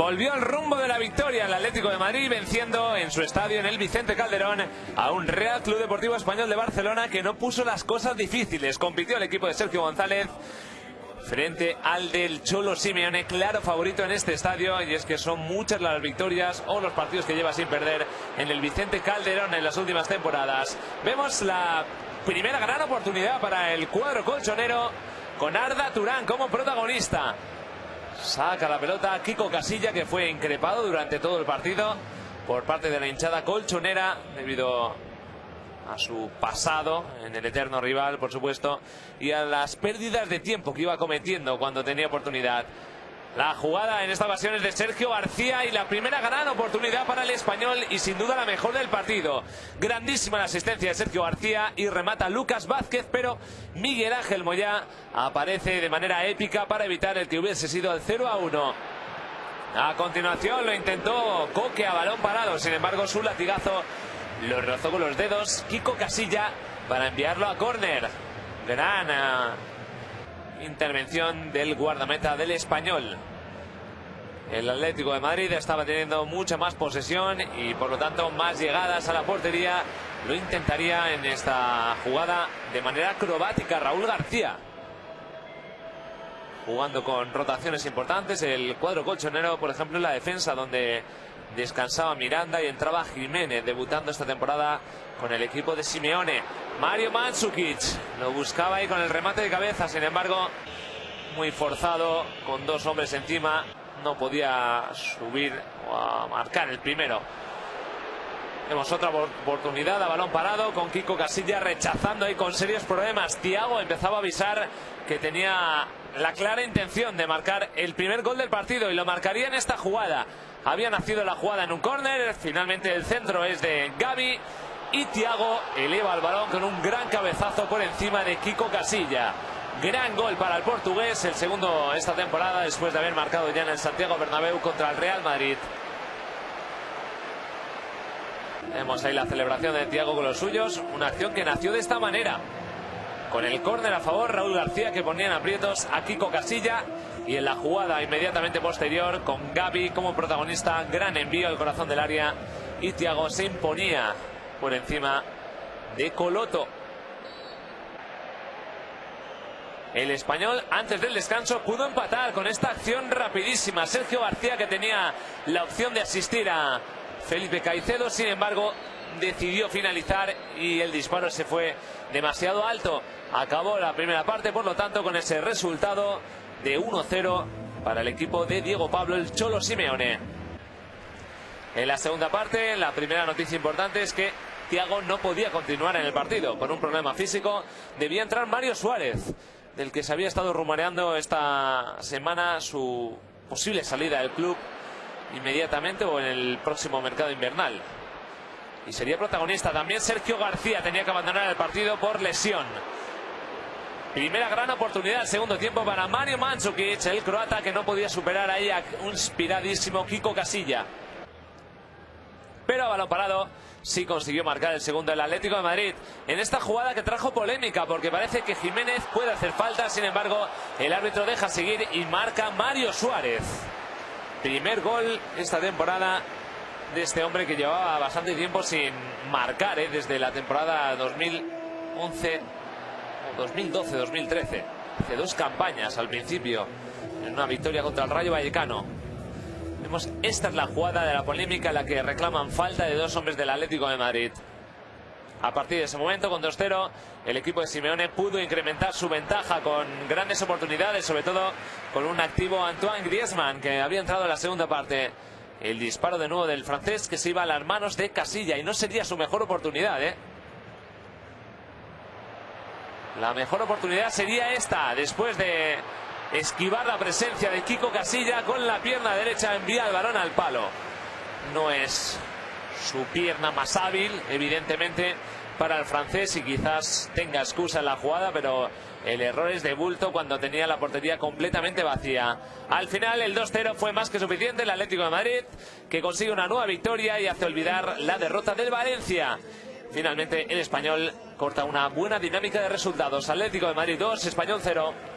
volvió al rumbo de la victoria el Atlético de Madrid, venciendo en su estadio, en el Vicente Calderón, a un Real Club Deportivo Español de Barcelona que no puso las cosas difíciles. Compitió el equipo de Sergio González frente al del Cholo Simeone, claro favorito en este estadio, y es que son muchas las victorias o los partidos que lleva sin perder en el Vicente Calderón en las últimas temporadas. Vemos la primera gran oportunidad para el cuadro colchonero, con Arda Turán como protagonista. Saca la pelota a Kiko Casilla, que fue increpado durante todo el partido por parte de la hinchada colchonera debido a su pasado en el eterno rival, por supuesto, y a las pérdidas de tiempo que iba cometiendo cuando tenía oportunidad. La jugada en esta ocasión es de Sergio García y la primera gran oportunidad para el Español y sin duda la mejor del partido. Grandísima la asistencia de Sergio García y remata Lucas Vázquez, pero Miguel Ángel Moyá aparece de manera épica para evitar el que hubiese sido el 0-1. A continuación lo intentó Koke a balón parado, sin embargo su latigazo lo rozó con los dedos Kiko Casilla para enviarlo a córner. Gran intervención del guardameta del Español. El Atlético de Madrid estaba teniendo mucha más posesión y por lo tanto más llegadas a la portería. Lo intentaría en esta jugada de manera acrobática Raúl García, jugando con rotaciones importantes el cuadro colchonero, por ejemplo en la defensa, donde descansaba Miranda y entraba Giménez, debutando esta temporada con el equipo de Simeone. Mario Mandzukic lo buscaba ahí con el remate de cabeza, sin embargo muy forzado, con dos hombres encima, no podía subir o a marcar el primero. Vemos otra oportunidad a balón parado con Kiko Casilla rechazando ahí con serios problemas. Thiago empezaba a avisar que tenía la clara intención de marcar el primer gol del partido y lo marcaría en esta jugada. Había nacido la jugada en un córner, finalmente el centro es de Gabi y Thiago eleva el balón con un gran cabezazo por encima de Kiko Casilla. Gran gol para el portugués, el segundo esta temporada después de haber marcado ya en el Santiago Bernabéu contra el Real Madrid. Vemos ahí la celebración de Thiago con los suyos, una acción que nació de esta manera. Con el córner a favor, Raúl García que ponía en aprietos a Kiko Casilla, y en la jugada inmediatamente posterior con Gabi como protagonista, gran envío al corazón del área y Thiago se imponía por encima de Colotto. El Español antes del descanso pudo empatar con esta acción rapidísima. Sergio García que tenía la opción de asistir a Felipe Caicedo, sin embargo decidió finalizar y el disparo se fue demasiado alto. Acabó la primera parte, por lo tanto, con ese resultado de 1-0 para el equipo de Diego Pablo, el Cholo Simeone. En la segunda parte, la primera noticia importante es que Thiago no podía continuar en el partido por un problema físico. Debía entrar Mario Suárez, del que se había estado rumoreando esta semana su posible salida del club inmediatamente o en el próximo mercado invernal, y sería protagonista también Sergio García. Tenía que abandonar el partido por lesión. Primera gran oportunidad al segundo tiempo para Mario Mandzukic, el croata, que no podía superar ahí a un inspiradísimo Kiko Casilla, pero a balón parado sí consiguió marcar el segundo el Atlético de Madrid. En esta jugada que trajo polémica, porque parece que Giménez puede hacer falta, sin embargo el árbitro deja seguir y marca Mario Suárez. Primer gol esta temporada de este hombre que llevaba bastante tiempo sin marcar, desde la temporada 2011 o 2012-2013. Hace dos campañas al principio, en una victoria contra el Rayo Vallecano. Vemos, esta es la jugada de la polémica en la que reclaman falta de dos hombres del Atlético de Madrid. A partir de ese momento, con 2-0, el equipo de Simeone pudo incrementar su ventaja con grandes oportunidades, sobre todo con un activo Antoine Griezmann, que había entrado en la segunda parte. El disparo de nuevo del francés que se iba a las manos de Casilla, y no sería su mejor oportunidad, La mejor oportunidad sería esta, después de esquivar la presencia de Kiko Casilla con la pierna derecha, envía el balón al palo. No es su pierna más hábil, evidentemente, para el francés, y quizás tenga excusa en la jugada, pero el error es de bulto cuando tenía la portería completamente vacía. Al final el 2-0 fue más que suficiente. El Atlético de Madrid que consigue una nueva victoria y hace olvidar la derrota del Valencia. Finalmente el Español corta una buena dinámica de resultados. Atlético de Madrid 2, Español 0.